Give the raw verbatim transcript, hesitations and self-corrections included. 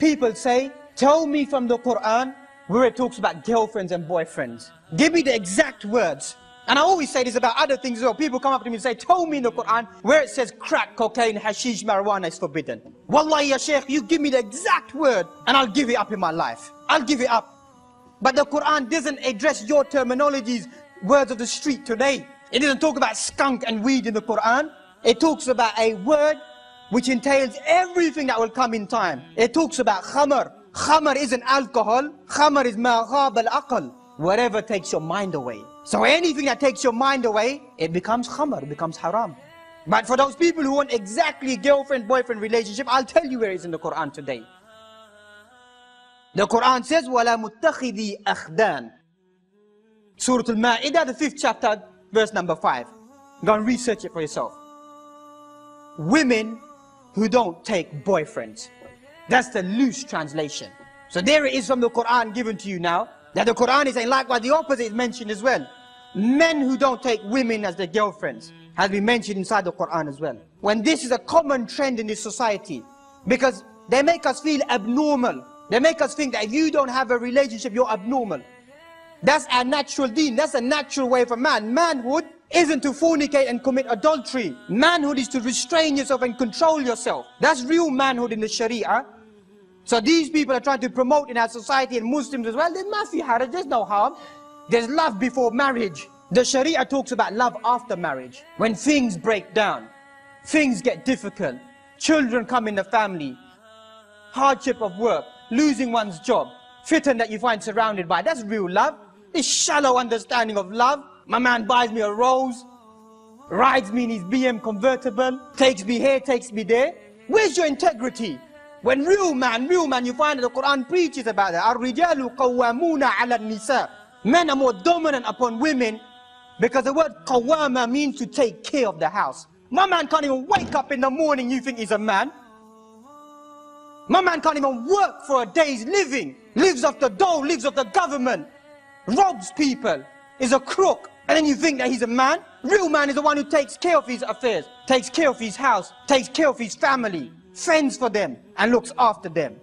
people say, tell me from the Quran where it talks about girlfriends and boyfriends. Give me the exact words. And I always say this about other things as well. People come up to me and say, tell me in the Quran where it says crack, cocaine, hashish, marijuana is forbidden. Wallahi ya Shaykh, you give me the exact word and I'll give it up in my life. I'll give it up. But the Quran doesn't address your terminologies, words of the street today. It doesn't talk about skunk and weed in the Quran. It talks about a word which entails everything that will come in time. It talks about khamar. Khamar isn't alcohol. Khamar is ma'ghab al aqal. Whatever takes your mind away. So anything that takes your mind away, it becomes khamar, it becomes haram. But for those people who want exactly girlfriend-boyfriend relationship, I'll tell you where it is in the Quran today. The Quran says, Wala muttakhidi akhdan. Surah Al-Ma'idah, the fifth chapter, verse number five. Go and research it for yourself. Women who don't take boyfriends. That's the loose translation. So there it is from the Quran given to you now. That the Quran is saying, likewise, the opposite is mentioned as well. Men who don't take women as their girlfriends has been mentioned inside the Quran as well. When this is a common trend in this society, because they make us feel abnormal. They make us think that if you don't have a relationship, you're abnormal. That's our natural deen. That's a natural way for man. Manhood isn't to fornicate and commit adultery. Manhood is to restrain yourself and control yourself. That's real manhood in the Sharia. So these people are trying to promote in our society and Muslims as well, there must be haraj, there's no harm. There's love before marriage. The Sharia talks about love after marriage. When things break down, things get difficult, children come in the family, hardship of work, losing one's job, fitan that you find surrounded by, that's real love. This shallow understanding of love, my man buys me a rose, rides me in his B M W convertible, takes me here, takes me there. Where's your integrity? When real man, real man, you find that the Quran preaches about that. Ar-rijalu qawamuna ala nisa. Men are more dominant upon women because the word qawama means to take care of the house. My man can't even wake up in the morning, you think he's a man. My man can't even work for a day's living. Lives off the dole, lives off the government. Robs people, is a crook. And then you think that he's a man. Real man is the one who takes care of his affairs, takes care of his house, takes care of his family. Friends for them and looks after them.